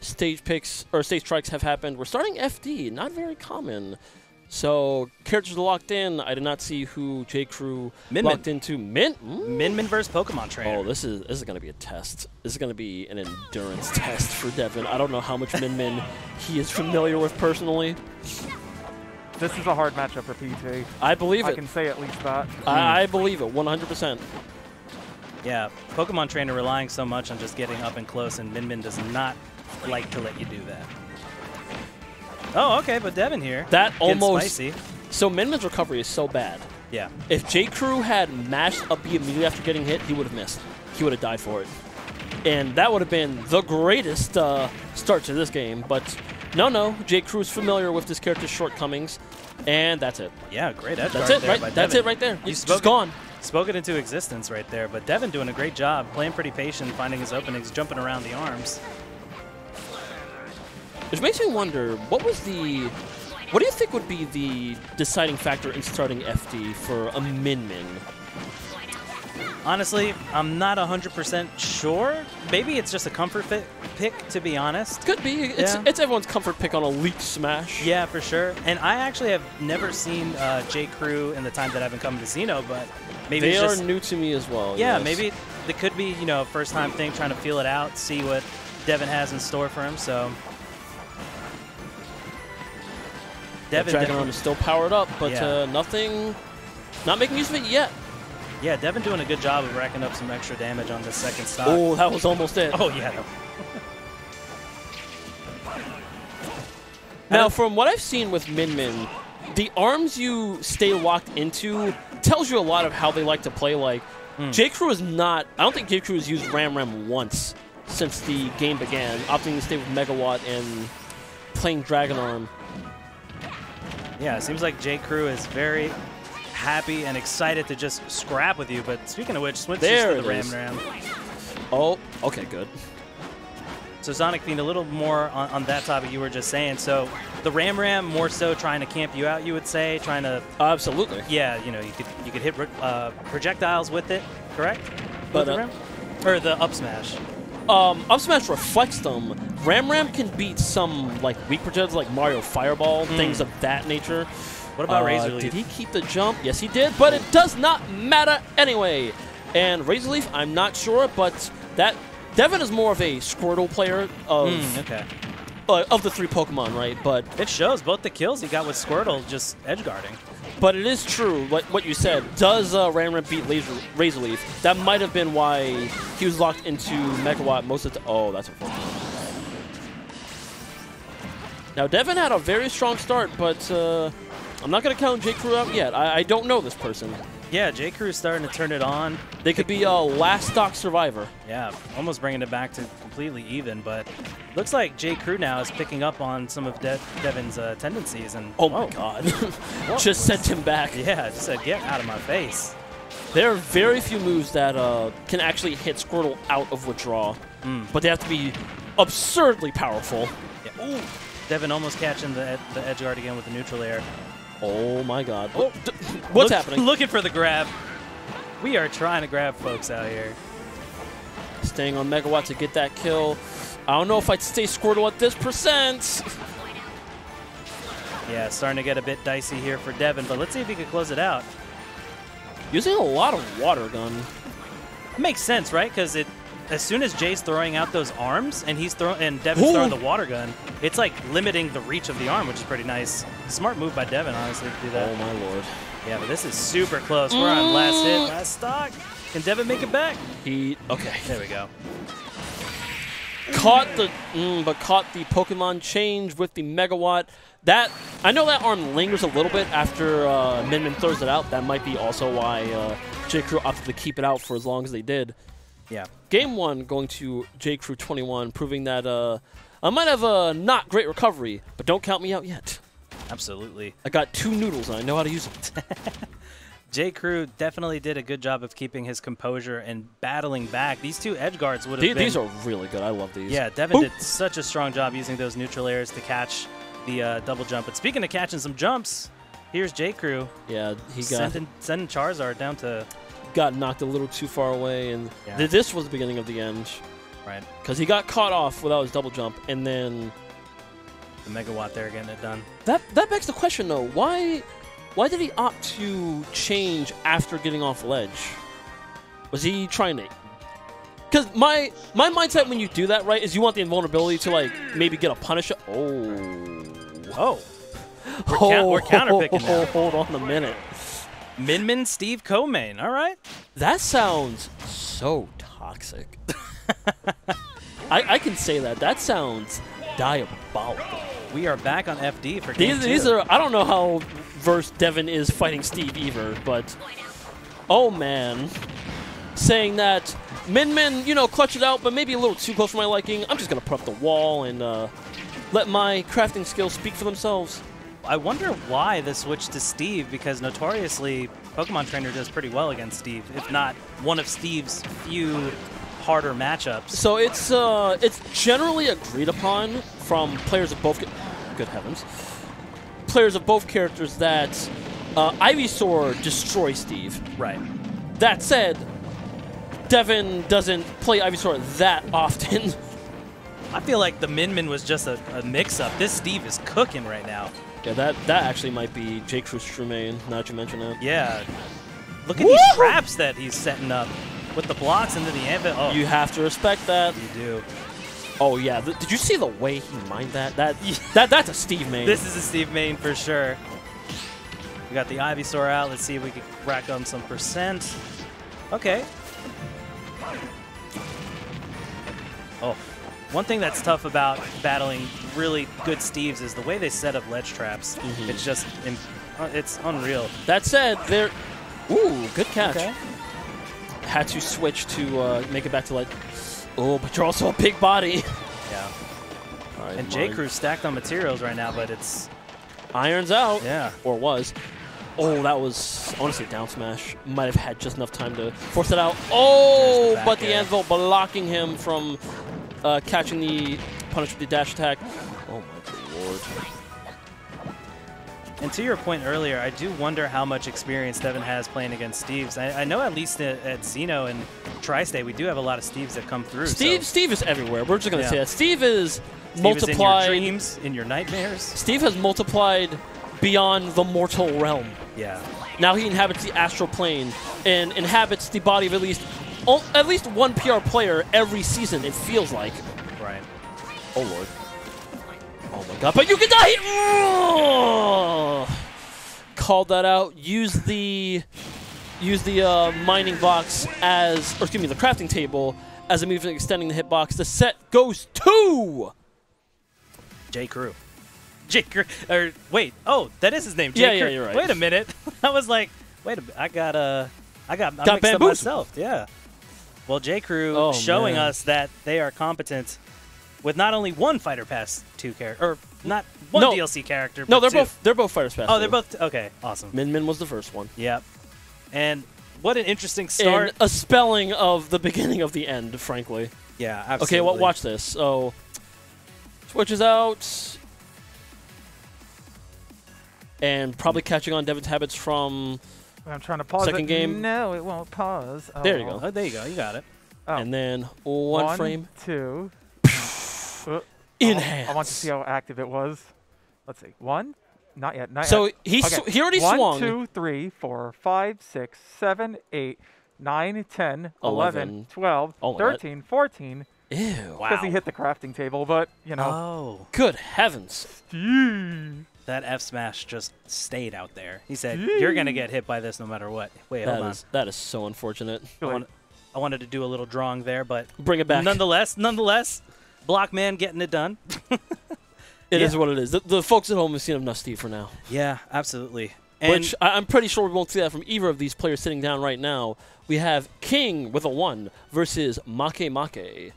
stage picks or stage strikes have happened. We're starting FD, not very common. So characters are locked in. I did not see who jaycruw locked into. Min Min versus Pokemon Trainer. Oh, this is gonna be a test. This is gonna be an endurance test for Devin. I don't know how much Min Min he is familiar with personally. This is a hard matchup for PT. I believe it. I can say at least that. I believe it 100%. Yeah, Pokemon Trainer relying so much on just getting up and close, and Min Min does not like to let you do that. Oh, okay, but Devin here. That almost. Spicy. So Min Min's recovery is so bad. Yeah. If jaycruw had mashed up B immediately after getting hit, he would have missed. He would have died for it. And that would have been the greatest start to this game. But no, jaycrew's familiar with this character's shortcomings. And that's it. Yeah, great edge guard there by Devin. That's it right there. He's just gone. Spoke it into existence right there. But Devin doing a great job, playing pretty patient, finding his openings, jumping around the arms. Which makes me wonder, what do you think would be the deciding factor in starting FD for a Min Min? Honestly, I'm not 100% sure. Maybe it's just a comfort pick, to be honest. Could be. It's everyone's comfort pick on Elite Smash. Yeah, for sure. And I actually have never seen jaycruw in the time that I've been coming to Xeno, but maybe they are new to me as well. Yeah, yes. Maybe it could be, you know, first time thing, trying to feel it out, see what Devin has in store for him. So. Devin, Dragonarm is still powered up, but yeah. Not making use of it yet. Yeah, Devin doing a good job of racking up some extra damage on this second stock. Oh, that was almost it. Oh, yeah. Now, from what I've seen with Min Min, the arms you stay locked into tells you a lot of how they like to play. Like, jaycruw is not, I don't think jaycruw has used Ram Ram once since the game began, opting to stay with Megawatt and playing Dragonarm. Yeah, it seems like jaycruw is very happy and excited to just scrap with you. But speaking of which, switches to the Ram Ram. Oh, okay, good. So Sonicfiend, a little more on that topic you were just saying. So the Ram Ram more so trying to camp you out, you would say, trying to absolutely. Yeah, you know, you could hit projectiles with it, correct? But or the up smash. Up smash reflects them. Ram Ram can beat some like weak projectiles, like Mario Fireball, things of that nature. What about Razor Leaf? Did he keep the jump? Yes, he did, but it does not matter anyway. And Razor Leaf, I'm not sure, but that Devin is more of a Squirtle player of the three Pokemon, right? But it shows both the kills he got with Squirtle just edge guarding. But it is true, what you said, does Ram Ram beat Razor Leaf? That might have been why he was locked into Megawatt most of the time. Oh, that's unfortunate. Now, Devin had a very strong start, but I'm not going to count jaycruw out yet. I don't know this person. Yeah, jaycrew's starting to turn it on. They could be a last stock survivor. Yeah, almost bringing it back to completely even, but looks like jaycruw now is picking up on some of Devin's tendencies. And oh my god. Just sent him back. Yeah, just said, get out of my face. There are very few moves that can actually hit Squirtle out of withdrawal, but they have to be absurdly powerful. Yeah. Ooh. Devin almost catching the edge guard again with the neutral air. Oh my god. Oh, what's happening? Looking for the grab. We are trying to grab folks out here. Staying on Megawatt to get that kill. I don't know if I'd stay Squirtle at this percent. Yeah, starting to get a bit dicey here for Devin, but let's see if he can close it out. Using a lot of water gun. It makes sense, right? Because as soon as Jay's throwing out those arms and Devin's throwing the water gun, it's like limiting the reach of the arm, which is pretty nice. Smart move by Devin, honestly, to do that. Oh my lord. Yeah, but this is super close. We're on last hit, last stock. Can Devin make it back? Okay. There we go. Caught the Pokemon change with the Megawatt. I know that arm lingers a little bit after Min Min throws it out. That might be also why jaycruw opted to keep it out for as long as they did. Yeah. Game one going to jaycruw21, proving that I might have a not great recovery, but don't count me out yet. Absolutely. I got two noodles and I know how to use them. jaycruw definitely did a good job of keeping his composure and battling back. These two edge guards would have been... These are really good. I love these. Yeah, Devin did such a strong job using those neutral airs to catch the double jump. But speaking of catching some jumps, here's jaycruw. Yeah, he got... Sending Charizard down to... Got knocked a little too far away, and this was the beginning of the end. Right. Because he got caught off without his double jump, and then the Megawatt there getting it done. That begs the question though, why did he opt to change after getting off ledge? Was he trying to? Because my mindset when you do that, right, is you want the invulnerability to like maybe get a punish. We're counterpicking now. Hold on a minute. Min Min, Steve, co-main. All right. That sounds so toxic. I can say that. That sounds diabolical. We are back on FD for game two. These are, I don't know how versed Devin is fighting Steve either, but oh man, saying that Min Min, you know, clutch it out, but maybe a little too close for my liking. I'm just gonna put up the wall and let my crafting skills speak for themselves. I wonder why the switch to Steve, because notoriously Pokemon Trainer does pretty well against Steve, if not one of Steve's few harder matchups. So it's generally agreed upon from players of both, good heavens, players of both characters that Ivysaur destroys Steve. Right. That said, Devin doesn't play Ivysaur that often. I feel like the Min Min was just a mix-up. This Steve is cooking right now. Yeah, that actually might be jaycruw21, now that you mention that. Yeah. Look at these traps that he's setting up with the blocks into the ambit. Oh. You have to respect that. You do. Oh, yeah. Did you see the way he mined that? That's a Steve main. This is a Steve main for sure. We got the Ivysaur out. Let's see if we can rack on some percent. Okay. Oh. One thing that's tough about battling really good Steves is the way they set up ledge traps. Mm-hmm. It's just, it's unreal. That said, they're, ooh, good catch. Okay. Had to switch to make it back to like, oh, but you're also a big body. Yeah. Right, and jaycruw stacked on materials right now, but it's irons out. Yeah. Or was. Oh, that was honestly a down smash. Might have had just enough time to force it out. Oh, but the anvil blocking him from catching the punish with the dash attack. Oh my lord. And to your point earlier, I do wonder how much experience Devin has playing against Steves. I know at least at Zeno and Tri-State, we do have a lot of Steves that come through. Steve is everywhere. We're just going to say that. Steve multiplied. Is in your dreams, in your nightmares. Steve has multiplied beyond the mortal realm. Yeah. Now he inhabits the astral plane and inhabits the body of at least one PR player every season, it feels like. Right. Oh, Lord. Oh, my God. But you can die! Oh! Called that out. Use the mining box as, or excuse me, the crafting table as a move to extending the hitbox. The set goes to jaycruw. Jaycruw. Or, wait. Oh, that is his name. Jaycruw. Yeah, you're right. Wait a minute. I was like, wait a minute. I got mixed up myself. Yeah. Well, jaycruw showing us that they are competent with not only one Fighter Pass 2 character, or not one DLC character. But no, they're both Fighter Pass. Oh, they're both okay. Awesome. Min Min was the first one. Yep. And what an interesting start. And a spelling of the beginning of the end, frankly. Yeah. Absolutely. Okay. Well, watch this. So switches out, and probably catching on Devin's habits from. I'm trying to pause second game. No, it won't pause. Oh. There you go. Oh, there you go. You got it. Oh. And then one frame. 2. Enhance. I want to see how active it was. Let's see. One. Not yet. Not so yet. He already swung. 1, 2, 3, 4, 5, 6, 7, 8, 9, 10, 11, 12, oh 13, 14. Ew. Wow. Because he hit the crafting table, but, you know. Oh. Good heavens. Steve. That F smash just stayed out there. He said, "You're gonna get hit by this no matter what." Wait, hold on. That is so unfortunate. I wanted to do a little drawing there, but bring it back. Nonetheless, Blockman getting it done. It is what it is. The folks at home have seen enough Steve for now. Yeah, absolutely. And which I'm pretty sure we won't see that from either of these players sitting down right now. We have King with a 1 versus Make Make.